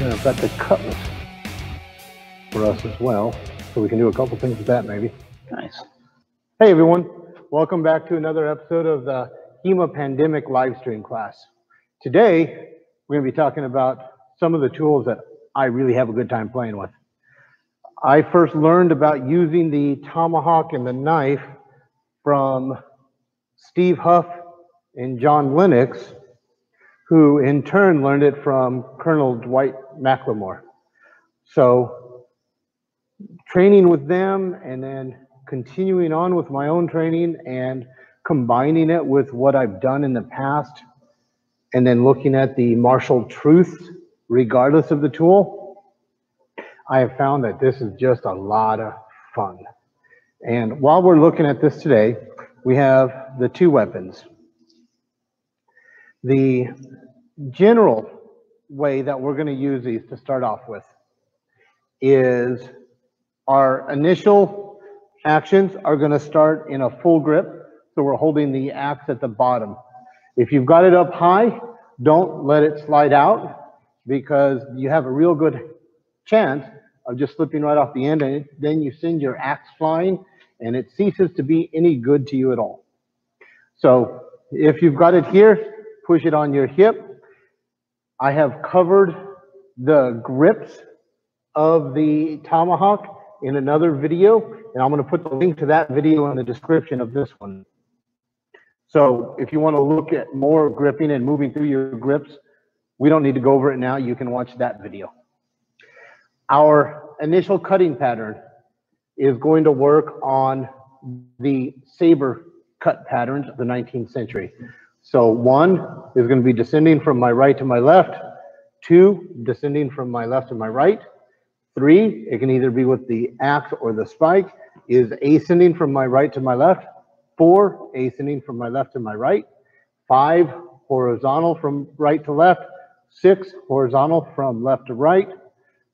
And I've got the cutlass for us as well, so we can do a couple things with that maybe. Nice. Hey everyone, welcome back to another episode of the HEMA Pandemic Livestream Class. Today, we're going to be talking about some of the tools that I really have a good time playing with. I first learned about using the tomahawk and the knife from Steve Huff and John Lennox, who in turn learned it from Colonel Dwight Maclemore. So training with them and then continuing on with my own training and combining it with what I've done in the past, and then looking at the martial truth, regardless of the tool, I have found that this is just a lot of fun. And while we're looking at this today, we have the two weapons. The general way that we're going to use these to start off with is our initial actions are going to start in a full grip. So we're holding the axe at the bottom. If you've got it up high, don't let it slide out because you have a real good chance of just slipping right off the end, and then you send your axe flying and it ceases to be any good to you at all. So if you've got it here, push it on your hip. I have covered the grips of the tomahawk in another video, and I'm going to put the link to that video in the description of this one. So if you want to look at more gripping and moving through your grips, we don't need to go over it now. You can watch that video. Our initial cutting pattern is going to work on the saber cut patterns of the 19th century. So one is going to be descending from my right to my left, two, descending from my left to my right, three, it can either be with the axe or the spike, is ascending from my right to my left, four, ascending from my left to my right, five, horizontal from right to left, six, horizontal from left to right,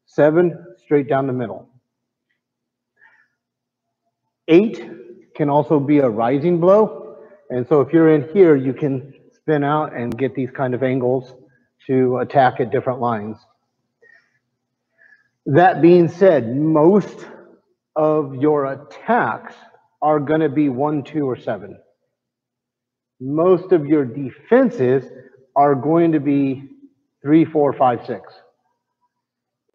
seven, straight down the middle. Eight can also be a rising blow. And so if you're in here, you can spin out and get these kind of angles to attack at different lines. That being said, most of your attacks are going to be 1, 2, or 7. Most of your defenses are going to be 3, 4, 5, 6.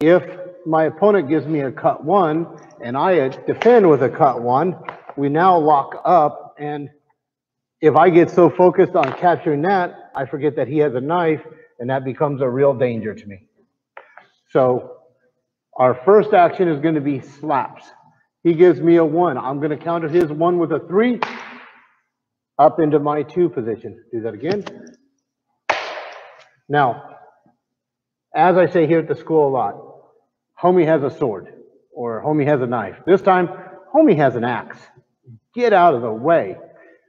If my opponent gives me a cut one and I defend with a cut one, we now lock up, and if I get so focused on capturing that, I forget that he has a knife, and that becomes a real danger to me. So our first action is going to be slaps. He gives me a 1. I'm going to counter his 1 with a 3 up into my 2 position. Do that again. Now, as I say here at the school a lot, homie has a sword or homie has a knife. This time, homie has an axe. Get out of the way.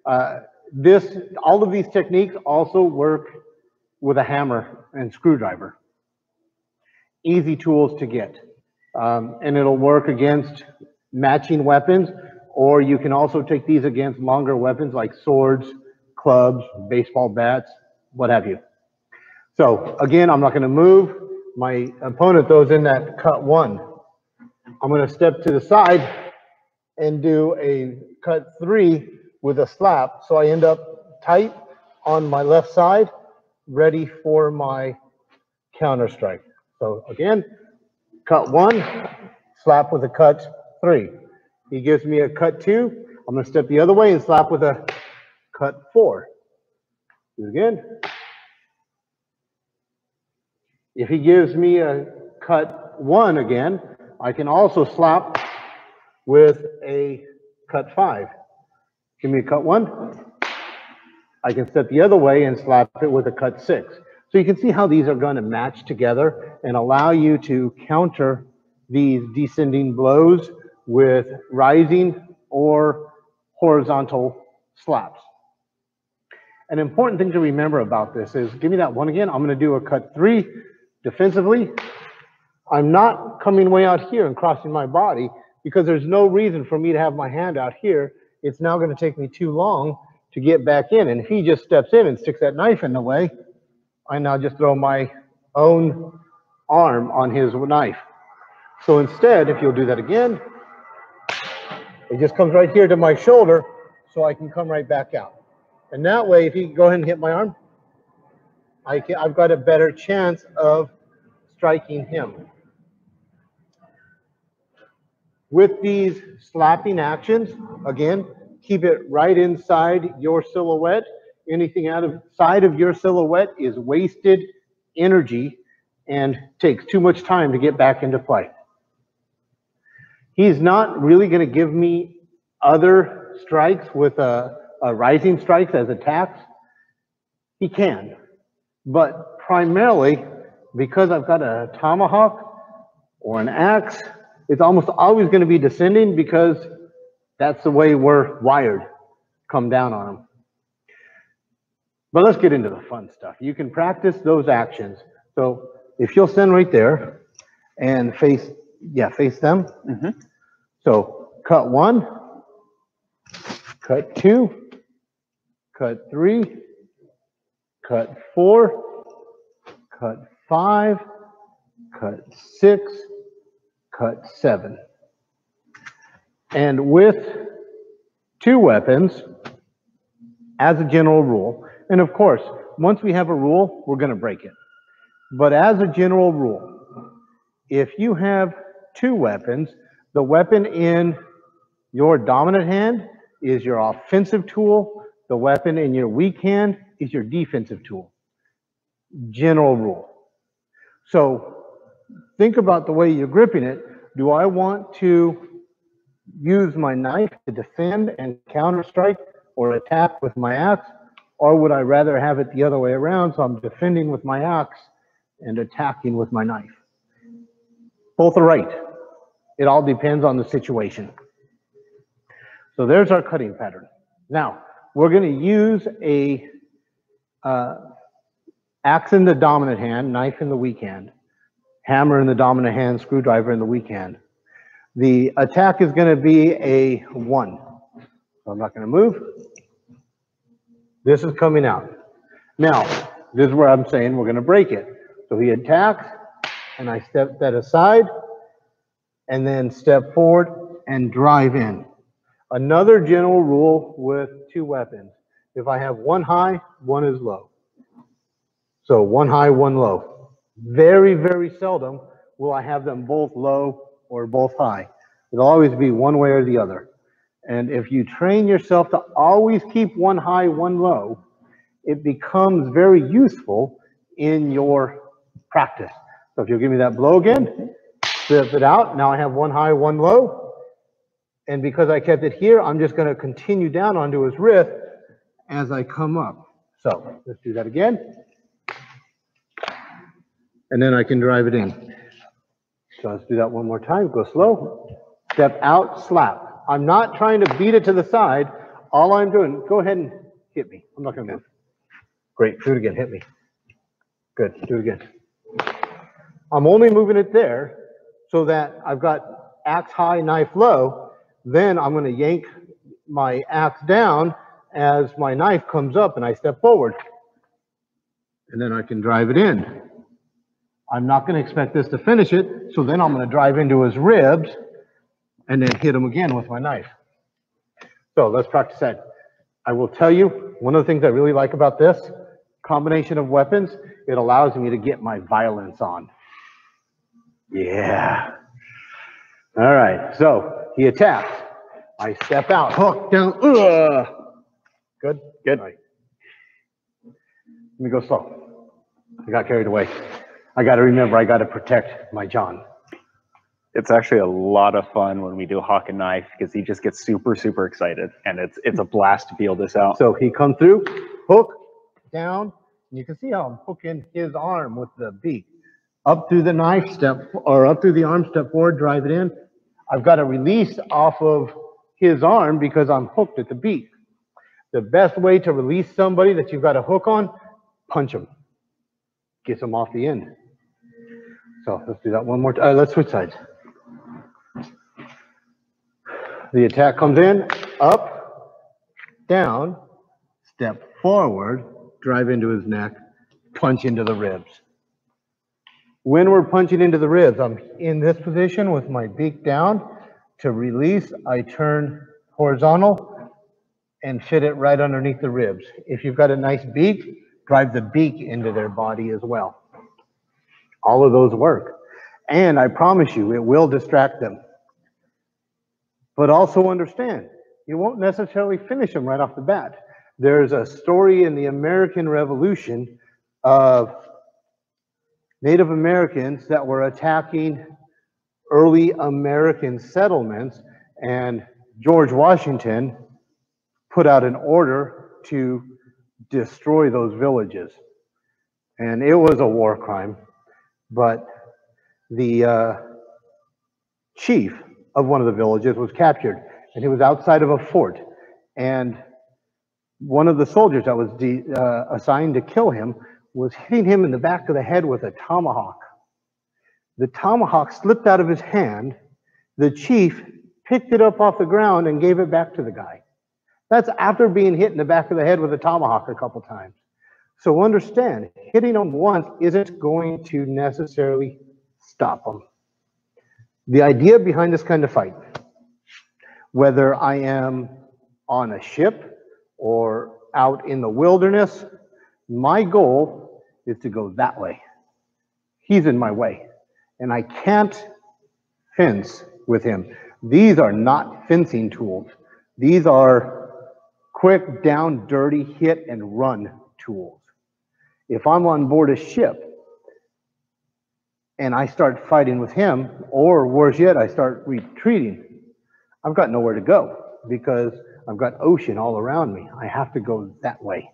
All of these techniques also work with a hammer and screwdriver. Easy tools to get. And it'll work against matching weapons, or you can also take these against longer weapons like swords, clubs, baseball bats, what have you. So again, I'm not going to move. My opponent throws in that cut one. I'm going to step to the side and do a cut 3 with a slap, so I end up tight on my left side, ready for my counter strike. So again, cut 1, slap with a cut 3. He gives me a cut 2, I'm gonna step the other way and slap with a cut 4. Do it again. If he gives me a cut 1 again, I can also slap with a cut 5. Give me a cut 1. I can step the other way and slap it with a cut 6. So you can see how these are going to match together and allow you to counter these descending blows with rising or horizontal slaps. An important thing to remember about this is, give me that 1 again. I'm going to do a cut 3 defensively. I'm not coming way out here and crossing my body because there's no reason for me to have my hand out here. It's now going to take me too long to get back in. And if he just steps in and sticks that knife in the way, I now just throw my own arm on his knife. So instead, if you'll do that again, it just comes right here to my shoulder so I can come right back out. And that way, if you go ahead and hit my arm, I've got a better chance of striking him. With these slapping actions, again, keep it right inside your silhouette. Anything outside of your silhouette is wasted energy and takes too much time to get back into play. He's not really going to give me other strikes with a rising strikes as attacks. He can, but primarily because I've got a tomahawk or an axe, it's almost always going to be descending because that's the way we're wired. Come down on them. But let's get into the fun stuff. You can practice those actions. So if you'll stand right there and face, yeah, face them. Mm-hmm. So cut one, cut two, cut three, cut four, cut five, cut six, cut seven. And with two weapons, as a general rule, and of course, once we have a rule, we're going to break it. But as a general rule, if you have two weapons, the weapon in your dominant hand is your offensive tool. The weapon in your weak hand is your defensive tool. General rule. So think about the way you're gripping it. Do I want to use my knife to defend and counter-strike or attack with my axe, or would I rather have it the other way around, so I'm defending with my axe and attacking with my knife? Both are right. It all depends on the situation. So there's our cutting pattern. Now, we're going to use a axe in the dominant hand, knife in the weak hand, hammer in the dominant hand, screwdriver in the weak hand. The attack is going to be a one. So I'm not going to move. This is coming out. Now, this is where I'm saying we're going to break it. So he attacks, and I step that aside, and then step forward and drive in. Another general rule with two weapons. If I have one high, one is low. So one high, one low. Very, very seldom will I have them both low or both high. It'll always be one way or the other. And if you train yourself to always keep one high, one low, it becomes very useful in your practice. So if you'll give me that blow again, flip it out. Now I have one high, one low. And because I kept it here, I'm just going to continue down onto his wrist as I come up. So let's do that again. And then I can drive it in. So let's do that one more time. Go slow. Step out, slap. I'm not trying to beat it to the side. All I'm doing, go ahead and hit me. I'm not going to move. Great. Do it again. Hit me. Good. Do it again. I'm only moving it there so that I've got axe high, knife low. Then I'm going to yank my axe down as my knife comes up and I step forward. And then I can drive it in. I'm not going to expect this to finish it, so then I'm going to drive into his ribs and then hit him again with my knife. So let's practice that. I will tell you, one of the things I really like about this combination of weapons, it allows me to get my violence on. Yeah. All right, so he attacks. I step out, hook down. Ugh. Good? Good. All right. Let me go slow. I got carried away. I got to remember, I got to protect my John. It's actually a lot of fun when we do Hawk and Knife because he just gets super, super excited. And it's a blast to feel this out. So he comes through, hook down. And you can see how I'm hooking his arm with the beak. Up through the knife step, or up through the arm, step forward, drive it in. I've got to release off of his arm because I'm hooked at the beak. The best way to release somebody that you've got a hook on, punch him. Gets them off the end. So let's do that one more time. Let's switch sides. The attack comes in, up, down, step forward, drive into his neck, punch into the ribs. When we're punching into the ribs, I'm in this position with my beak down. To release, I turn horizontal and fit it right underneath the ribs. If you've got a nice beak, drive the beak into their body as well. All of those work. And I promise you, it will distract them. But also understand, you won't necessarily finish them right off the bat. There's a story in the American Revolution of Native Americans that were attacking early American settlements, and George Washington put out an order to destroy those villages. And it was a war crime, but the chief of one of the villages was captured, and he was outside of a fort. And one of the soldiers that was assigned to kill him was hitting him in the back of the head with a tomahawk. The tomahawk slipped out of his hand. The chief picked it up off the ground and gave it back to the guy. That's after being hit in the back of the head with a tomahawk a couple times. So understand, hitting them once isn't going to necessarily stop them. The idea behind this kind of fight, whether I am on a ship or out in the wilderness, my goal is to go that way. He's in my way, and I can't fence with him. These are not fencing tools. These are quick, down, dirty, hit and run tools. If I'm on board a ship and I start fighting with him, or worse yet, I start retreating, I've got nowhere to go because I've got ocean all around me. I have to go that way,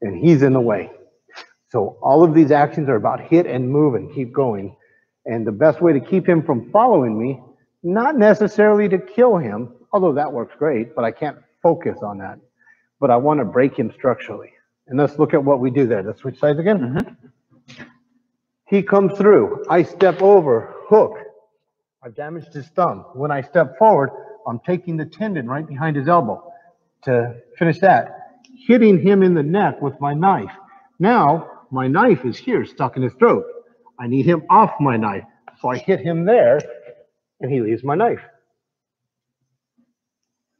and he's in the way. So all of these actions are about hit and move and keep going. And the best way to keep him from following me, not necessarily to kill him, although that works great, but I can't focus on that. But I want to break him structurally. And let's look at what we do there. Let's switch sides again. He comes through. I step over, hook. I've damaged his thumb. When I step forward, I'm taking the tendon right behind his elbow to finish that. Hitting him in the neck with my knife. Now, my knife is here, stuck in his throat. I need him off my knife. So I hit him there, and he leaves my knife.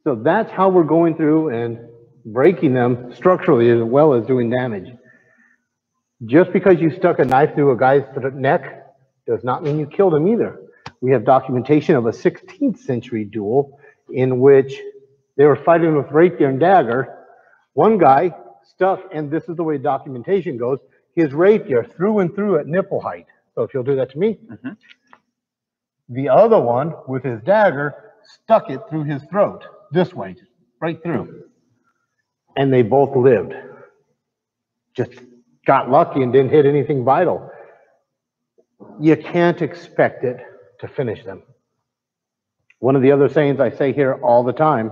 So that's how we're going through and breaking them structurally as well as doing damage. Just because you stuck a knife through a guy's neck does not mean you killed him either. We have documentation of a 16th century duel in which they were fighting with rapier and dagger. One guy stuck, and this is the way documentation goes, his rapier through and through at nipple height. So if you'll do that to me. The other one with his dagger stuck it through his throat this way, right through. And they both lived. Just got lucky and didn't hit anything vital. You can't expect it to finish them. One of the other sayings I say here all the time,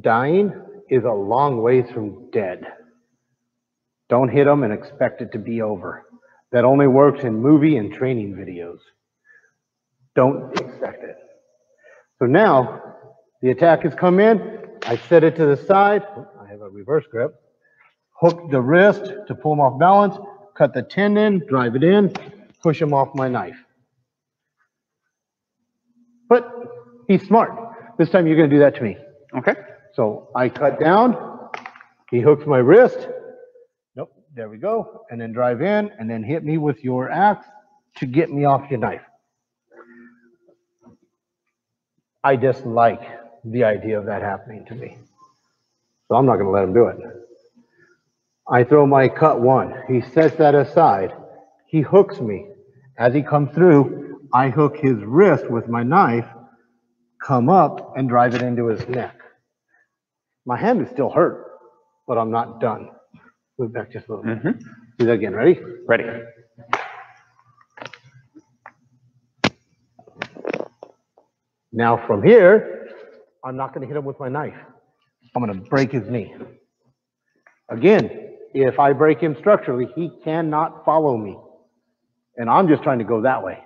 dying is a long ways from dead. Don't hit them and expect it to be over. That only works in movie and training videos. Don't expect it. So now the attack has come in. I set it to the side. I have a reverse grip. Hook the wrist to pull them off balance. Cut the tendon, drive it in, push him off my knife. But he's smart. This time you're going to do that to me. Okay. So I cut down, he hooks my wrist, nope, there we go, and then drive in, and then hit me with your axe to get me off your knife. I dislike the idea of that happening to me, so I'm not going to let him do it. I throw my cut one, he sets that aside, he hooks me. As he comes through, I hook his wrist with my knife, come up, and drive it into his neck. My hand is still hurt, but I'm not done. Move back just a little bit. Do that again. Ready? Ready. Now from here, I'm not going to hit him with my knife. I'm going to break his knee. Again, if I break him structurally, he cannot follow me. And I'm just trying to go that way.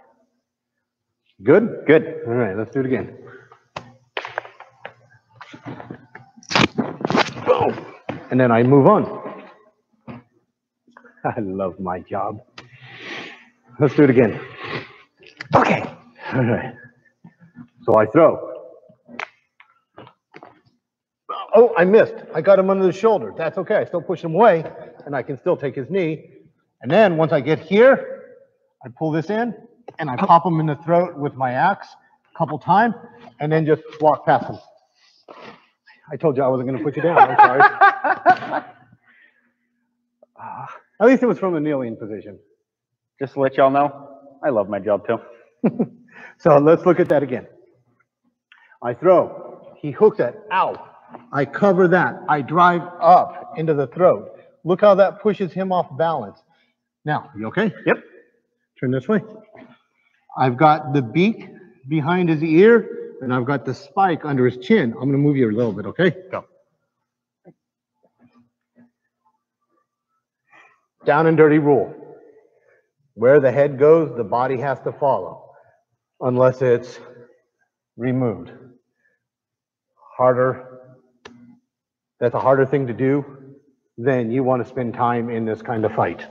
Good? Good. All right, let's do it again. And then I move on. I love my job. Let's do it again. Okay. All right. So I throw. Oh, I missed. I got him under the shoulder. That's okay. I still push him away, and I can still take his knee. And then once I get here, I pull this in, and I pop him in the throat with my axe a couple times, and then just walk past him. I told you I wasn't going to put you down. I'm sorry. At least it was from a kneeling position. Just to let y'all know, I love my job too. So let's look at that again. I throw. He hooks it. Ow. I cover that. I drive up into the throat. Look how that pushes him off balance. Now, you okay? Yep. Turn this way. I've got the beak behind his ear, and I've got the spike under his chin. I'm going to move you a little bit, okay? Go. Down and dirty rule. Where the head goes, the body has to follow, unless it's removed. Harder. That's a harder thing to do than you want to spend time in this kind of fight.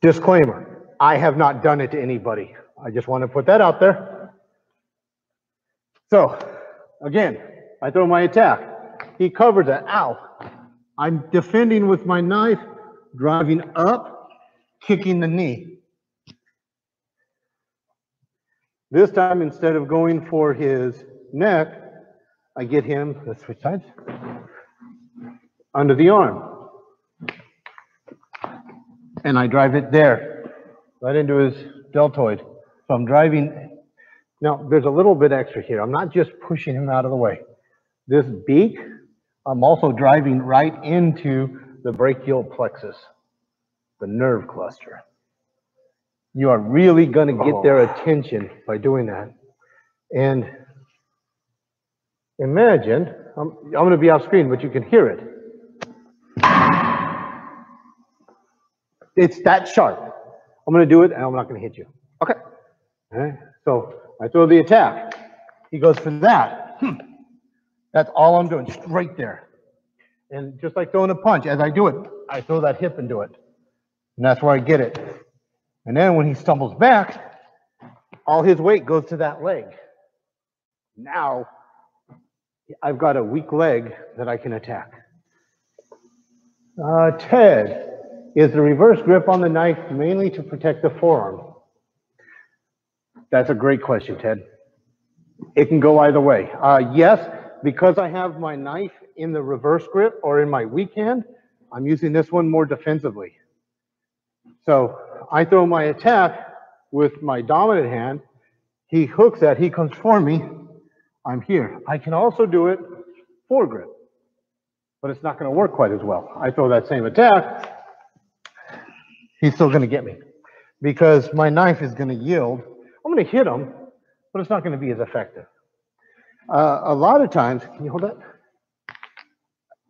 Disclaimer, I have not done it to anybody. I just want to put that out there. So, again, I throw my attack. He covers it. Ow. I'm defending with my knife, driving up, kicking the knee. This time, instead of going for his neck, I get him, let's switch sides, under the arm. And I drive it there, right into his deltoid. So I'm driving. Now, there's a little bit extra here. I'm not just pushing him out of the way. This beak, I'm also driving right into the brachial plexus, the nerve cluster. You are really going to get their attention by doing that. And imagine, I'm going to be off screen, but you can hear it. It's that sharp. I'm going to do it, and I'm not going to hit you. Okay. All right. So I throw the attack. He goes for that. That's all I'm doing, straight there. And just like throwing a punch, as I do it, I throw that hip into it. And that's where I get it. And then when he stumbles back, all his weight goes to that leg. Now, I've got a weak leg that I can attack. Ted, is the reverse grip on the knife mainly to protect the forearm? That's a great question, Ted. It can go either way. Yes, because I have my knife in the reverse grip or in my weak hand, I'm using this one more defensively. So I throw my attack with my dominant hand. He hooks that. He comes for me. I'm here. I can also do it foregrip, but it's not going to work quite as well. I throw that same attack. He's still going to get me because my knife is going to yield. I'm going to hit him, but it's not going to be as effective. A lot of times, can you hold that?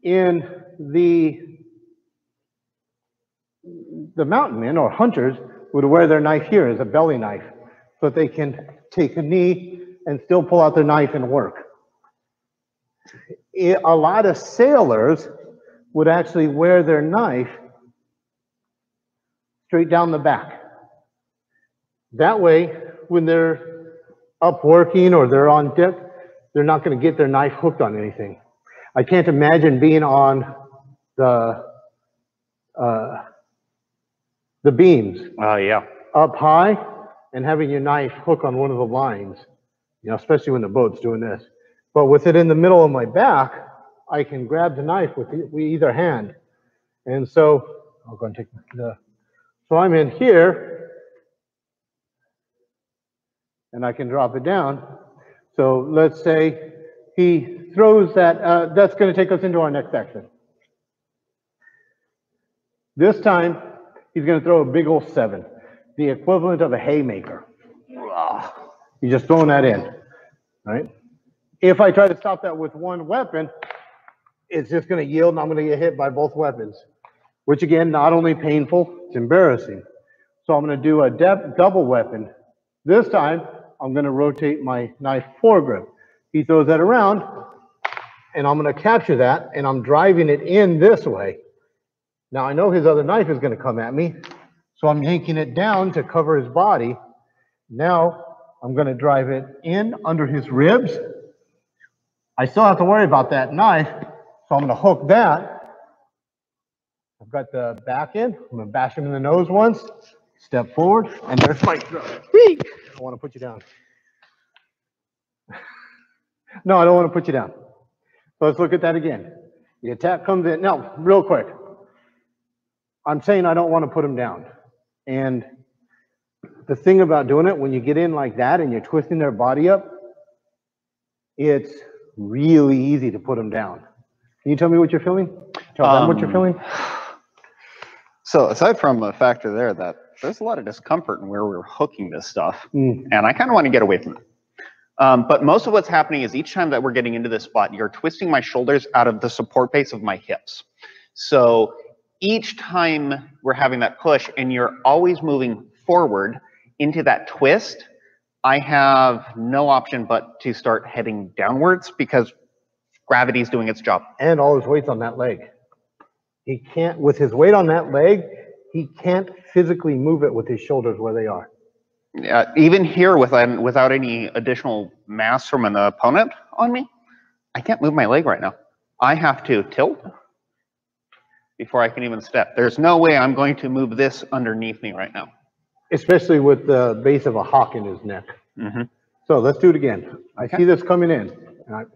In the mountain men or hunters would wear their knife here as a belly knife so that they can take a knee and still pull out their knife and work. A lot of sailors would actually wear their knife straight down the back. That way, when they're up working or they're on deck, they're not going to get their knife hooked on anything. I can't imagine being on the beams up high and having your knife hook on one of the lines, you know, especially when the boat's doing this. But with it in the middle of my back, I can grab the knife with either hand. And so I'll go and take the, so I'm in here and I can drop it down. So let's say he throws that, that's going to take us into our next section. This time, he's going to throw a big old 7, the equivalent of a haymaker. He's just throwing that in, right? If I try to stop that with one weapon, it's just going to yield and I'm going to get hit by both weapons, which again, not only painful, it's embarrassing. So I'm going to do a double weapon. This time, I'm going to rotate my knife foregrip. He throws that around and I'm going to capture that and I'm driving it in this way. Now, I know his other knife is going to come at me, So I'm yanking it down to cover his body. Now I'm going to drive it in under his ribs. I still have to worry about that knife, so I'm going to hook that. I've got the back end. I'm going to bash him in the nose once. Step forward, and there's my throat. Eek! I want to put you down. No, I don't want to put you down. So let's look at that again. The attack comes in. Now, real quick. I'm saying I don't want to put him down. And the thing about doing it, when you get in like that and you're twisting their body up, it's really easy to put them down. Can you tell me what you're feeling? Tell them what you're feeling. So aside from the factor there that there's a lot of discomfort in where we're hooking this stuff, and I kind of want to get away from it. But most of what's happening is each time that we're getting into this spot, you're twisting my shoulders out of the support base of my hips. So each time we're having that push and you're always moving forward into that twist, I have no option but to start heading downwards because gravity's doing its job. And all his weight's on that leg. He can't, with his weight on that leg, he can't physically move it with his shoulders where they are. Even here without any additional mass from an opponent on me, I can't move my leg right now. I have to tilt before I can even step. There's no way I'm going to move this underneath me right now. Especially with the base of a hawk in his neck. Mm-hmm. So let's do it again. I see this coming in, and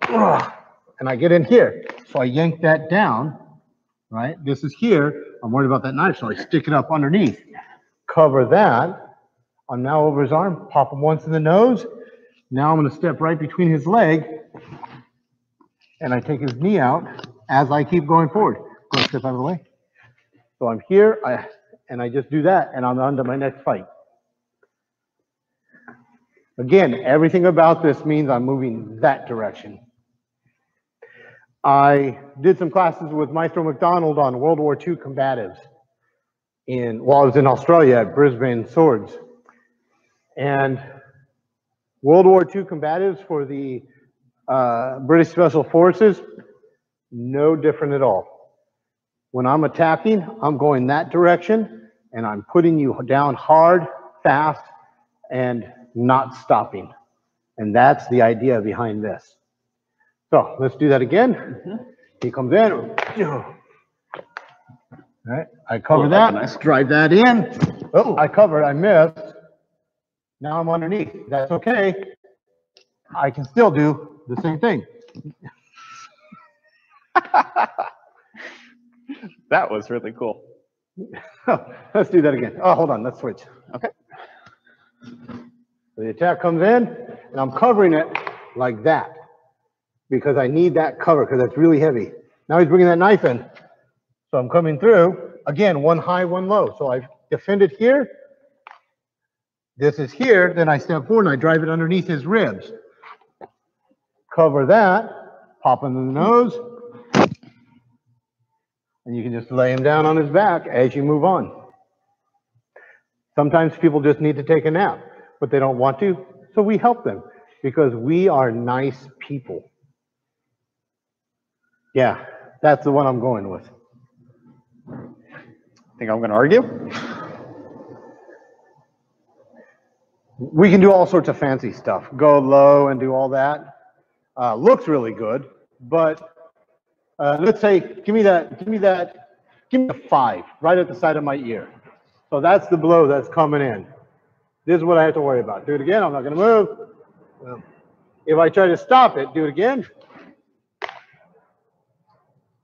I get in here. So I yank that down, right? This is here. I'm worried about that knife, so I stick it up underneath. Cover that. I'm now over his arm, pop him once in the nose. Now I'm going to step right between his leg, and I take his knee out as I keep going forward. Go ahead, step out of the way. So I'm here, and I just do that, and I'm on to my next fight. Again, everything about this means I'm moving that direction. I did some classes with Maestro McDonald on World War II combatives while I was in Australia at Brisbane Swords. And World War II combatives for the British Special Forces, no different at all. When I'm attacking, I'm going that direction, and I'm putting you down hard, fast, and not stopping. And that's the idea behind this. So let's do that again. Mm-hmm. He comes in. All right, I cover that. Nice. Drive that in. Oh, I covered. I missed. Now I'm underneath. That's okay. I can still do the same thing. That was really cool. Let's do that again. Oh, hold on. Let's switch. Okay. The attack comes in, and I'm covering it like that because I need that cover because that's really heavy. Now he's bringing that knife in. So I'm coming through. Again, one high, one low. So I've defended here. This is here, then I step forward and I drive it underneath his ribs. Cover that, pop him in the nose, and you can just lay him down on his back as you move on. Sometimes people just need to take a nap, but they don't want to, so we help them because we are nice people. Yeah, that's the one I'm going with. Think I'm going to argue? We can do all sorts of fancy stuff. Go low and do all that. Looks really good, but let's say, give me a 5 right at the side of my ear. So that's the blow that's coming in. This is what I have to worry about. Do it again. I'm not going to move. Well, if I try to stop it, do it again.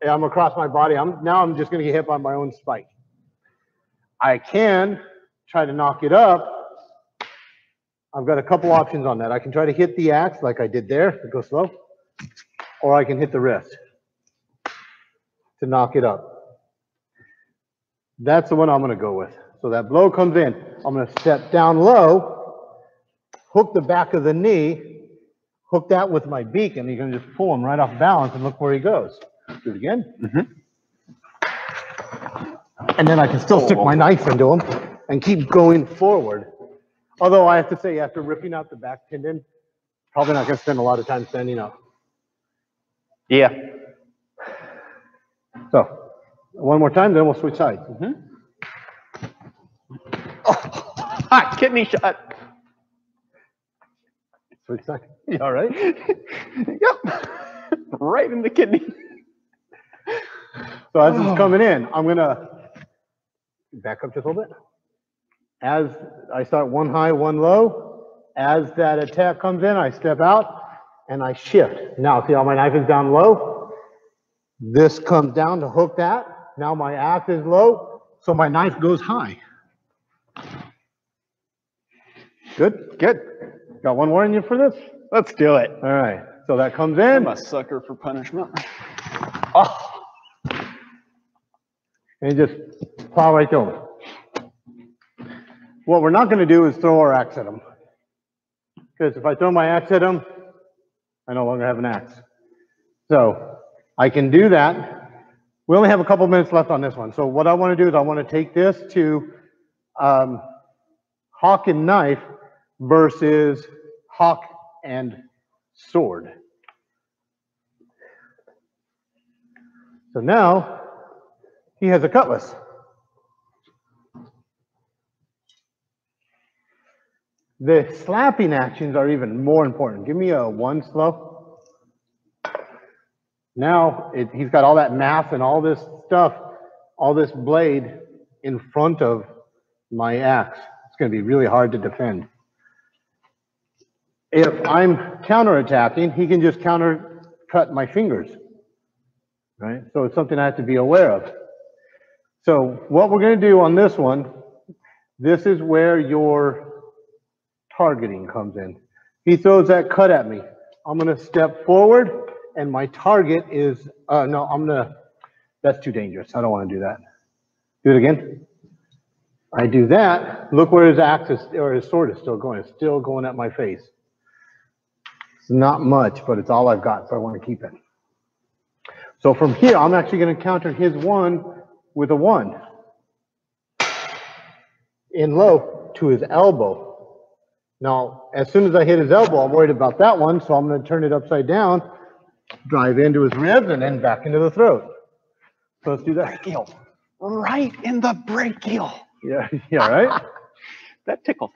And I'm across my body. Now I'm just going to get hit by my own spike. I can try to knock it up. I've got a couple options on that. I can try to hit the axe like I did there, go slow, or I can hit the wrist to knock it up. That's the one I'm going to go with. So that blow comes in. I'm going to step down low, hook the back of the knee, hook that with my beak, and you're going to just pull him right off balance and look where he goes. Do it again. Mm-hmm. And then I can still stick my knife into him and keep going forward. Although I have to say, after ripping out the back tendon, probably not going to spend a lot of time standing up. Yeah. So, one more time, then we'll switch sides. Mm-hmm. Oh, my kidney shot. 3 seconds. You all right? Yep. Right in the kidney. So as it's coming in, I'm going to back up just a little bit. As I start one high, one low, as that attack comes in, I step out and I shift. Now, see how my knife is down low? This comes down to hook that. Now my axe is low, so my knife goes high. Good? Good. Got one more in you for this? Let's do it. All right. So that comes in. I'm a sucker for punishment. Oh. And you just plow right through them. What we're not going to do is throw our axe at them. Because if I throw my axe at them, I no longer have an axe. So I can do that. We only have a couple minutes left on this one. So what I want to do is I want to take this to hawk and knife versus hawk and sword. So now he has a cutlass. The slapping actions are even more important. Give me a one slow. Now he's got all that mass and all this stuff, all this blade in front of my axe. It's going to be really hard to defend. If I'm counterattacking, he can just counter cut my fingers, right? So it's something I have to be aware of. So what we're going to do on this one, this is where your targeting comes in. He throws that cut at me. I'm going to step forward and my target is, that's too dangerous. I don't want to do that. Do it again. I do that. Look where his axe is, or his sword is still going. It's still going at my face. Not much, but it's all I've got, so I want to keep it. So from here, I'm actually going to counter his one with a one. In low to his elbow. Now, as soon as I hit his elbow, I'm worried about that one, so I'm going to turn it upside down, drive into his ribs, and then back into the throat. So let's do that. Brachial. Right in the brachial. Yeah, yeah, right? That tickles.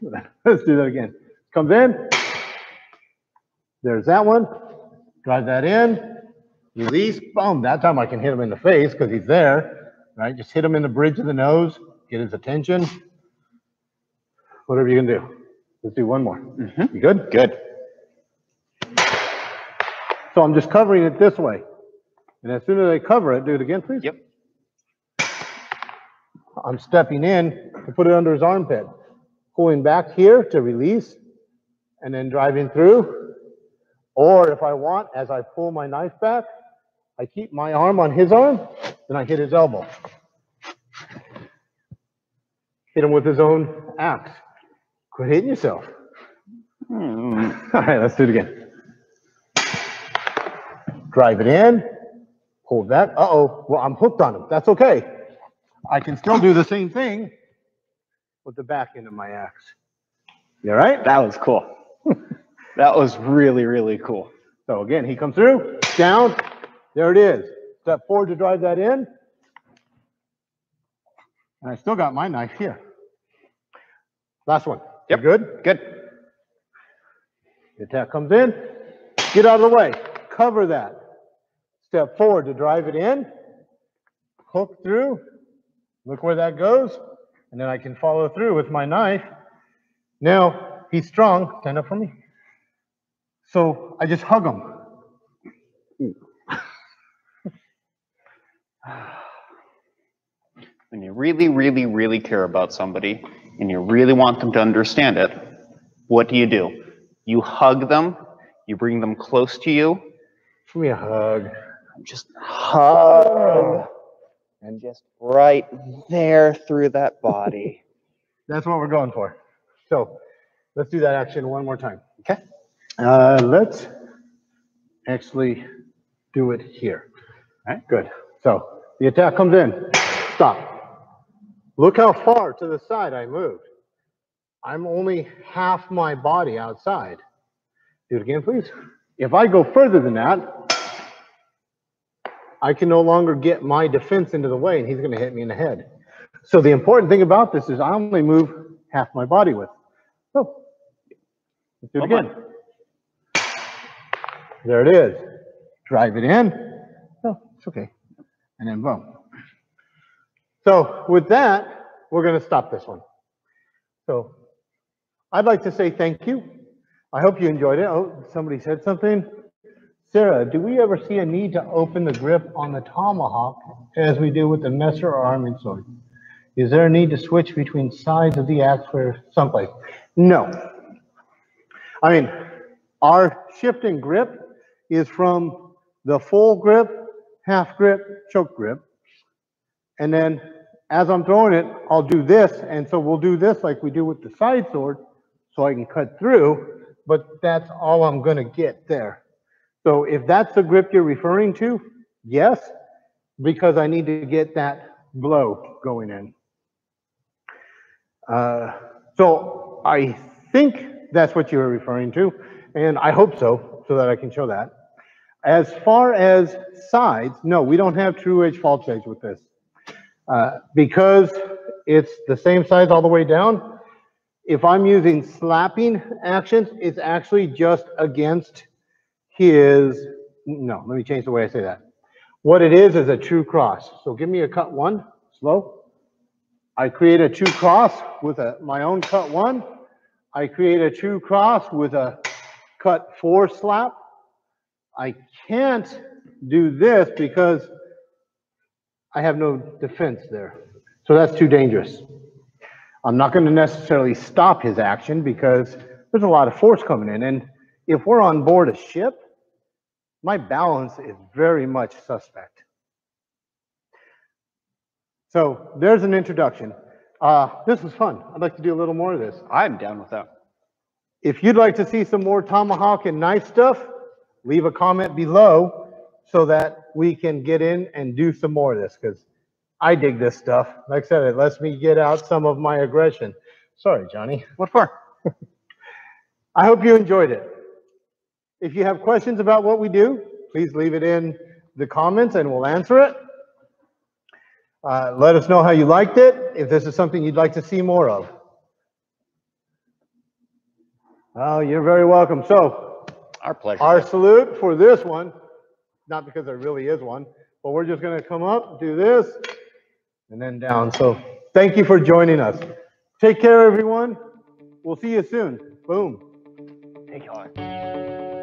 Let's do that again. Comes in. There's that one, drive that in, release, boom. That time I can hit him in the face because he's there, right? Just hit him in the bridge of the nose, get his attention, whatever you can do. Let's do one more. Mm-hmm. You good? Good. So I'm just covering it this way. And as soon as I cover it, do it again, please. Yep. I'm stepping in to put it under his armpit, pulling back here to release, and then driving through. Or if I want, as I pull my knife back, I keep my arm on his arm, then I hit his elbow. Hit him with his own axe. Quit hitting yourself. All right, let's do it again. Drive it in, hold that. Uh-oh, well, I'm hooked on him. That's okay. I can still do the same thing with the back end of my axe. You all right? That was cool. That was really, really cool. So again, he comes through, down, there it is. Step forward to drive that in. And I still got my knife here. Last one. Yep. You good? Good. The attack comes in. Get out of the way. Cover that. Step forward to drive it in. Hook through. Look where that goes. And then I can follow through with my knife. Now, he's strong. Stand up for me. So I just hug him. When you really, really, really care about somebody and you really want them to understand it, what do? You hug them, you bring them close to you. Give me a hug. Just hug. And just right there through that body. That's what we're going for. So let's do that action one more time. Okay. Let's actually do it here. All right, good. So the attack comes in. Stop. Look how far to the side I moved. I'm only half my body outside. Do it again, please. If I go further than that, I can no longer get my defense into the way, and he's going to hit me in the head. So the important thing about this is I only move half my body with. So let's do it again. There it is. Drive it in. Oh, it's okay. And then boom. So with that, we're going to stop this one. So I'd like to say thank you. I hope you enjoyed it. Oh, somebody said something. Sarah, do we ever see a need to open the grip on the tomahawk as we do with the messer or arming sword? Is there a need to switch between sides of the axe for someplace? No. I mean, our shifting grip is from the full grip, half grip, choke grip. And then as I'm throwing it, I'll do this. And so we'll do this like we do with the side sword so I can cut through, but that's all I'm going to get there. So if that's the grip you're referring to, yes, because I need to get that blow going in. So I think that's what you were referring to, and I hope so, so that I can show that. As far as sides, no, we don't have true edge, false edge with this. Because it's the same size all the way down, if I'm using slapping actions, it's actually just against his, no, let me change the way I say that. What it is a true cross. So give me a cut one, slow. I create a true cross with my own cut one. I create a true cross with a cut four slap. I can't do this because I have no defense there. So that's too dangerous. I'm not going to necessarily stop his action because there's a lot of force coming in. And if we're on board a ship, my balance is very much suspect. So there's an introduction. This was fun. I'd like to do a little more of this. I'm down with that. If you'd like to see some more tomahawk and knife stuff, leave a comment below, so that we can get in and do some more of this, because I dig this stuff. Like I said, it lets me get out some of my aggression. Sorry, Johnny. What for? I hope you enjoyed it. If you have questions about what we do, please leave it in the comments and we'll answer it. Let us know how you liked it, if this is something you'd like to see more of. Oh, you're very welcome. So, our pleasure. Our salute for this one. Not because there really is one, but we're just going to come up, do this, and then down. So thank you for joining us. Take care, everyone. We'll see you soon. Boom. Take care.